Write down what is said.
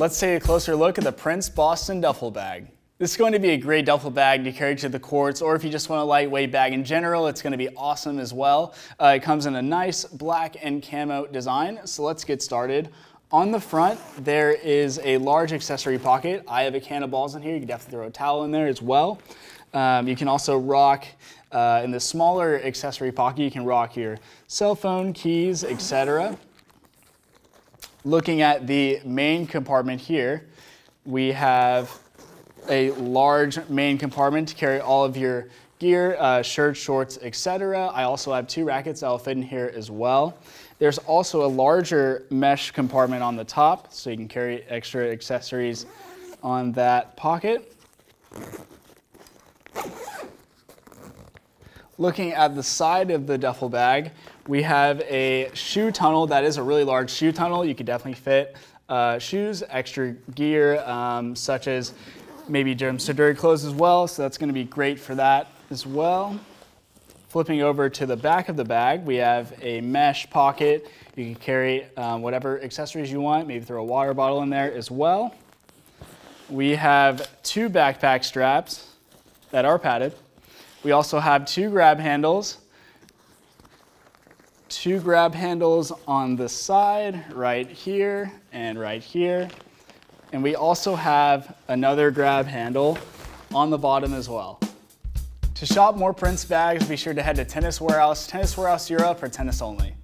Let's take a closer look at the Prince Boston duffel bag. This is going to be a great duffel bag to carry to the courts, or if you just want a lightweight bag in general, it's going to be awesome as well. It comes in a nice black and camo design, so let's get started. On the front, there is a large accessory pocket. I have a can of balls in here. You can definitely throw a towel in there as well. You can also rock, in the smaller accessory pocket, you can rock your cell phone, keys, etc. Looking at the main compartment here, we have a large main compartment to carry all of your gear, shirts, shorts, etc. I also have two rackets that will fit in here as well. There's also a larger mesh compartment on the top, so you can carry extra accessories on that pocket. Looking at the side of the duffel bag, we have a shoe tunnel. That is a really large shoe tunnel. You could definitely fit shoes, extra gear, such as maybe some dirty clothes as well, so that's gonna be great for that as well. Flipping over to the back of the bag, we have a mesh pocket. You can carry whatever accessories you want, maybe throw a water bottle in there as well. We have two backpack straps that are padded. We also have two grab handles on the side, right here and right here. And we also have another grab handle on the bottom as well. To shop more Prince bags, be sure to head to Tennis Warehouse, Tennis Warehouse Europe, for tennis only.